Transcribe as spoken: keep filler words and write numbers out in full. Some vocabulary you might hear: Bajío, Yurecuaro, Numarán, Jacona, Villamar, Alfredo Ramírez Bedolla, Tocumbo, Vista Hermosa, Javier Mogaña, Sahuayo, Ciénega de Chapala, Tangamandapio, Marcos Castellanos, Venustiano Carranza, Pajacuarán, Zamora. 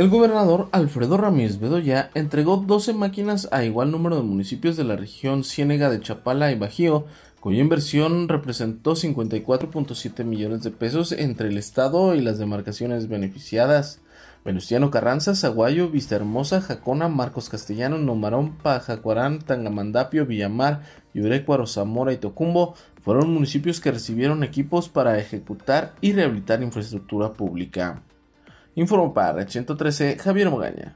El gobernador Alfredo Ramírez Bedolla entregó doce máquinas a igual número de municipios de la región Ciénega de Chapala y Bajío, cuya inversión representó cincuenta y cuatro punto siete millones de pesos entre el Estado y las demarcaciones beneficiadas: Venustiano Carranza, Sahuayo, Vista Hermosa, Jacona, Marcos Castellanos, Numarán, Pajacuarán, Tangamandapio, Villamar, Yurecuaro, Zamora y Tocumbo fueron municipios que recibieron equipos para ejecutar y rehabilitar infraestructura pública. Informó para Red ciento trece, Javier Mogaña.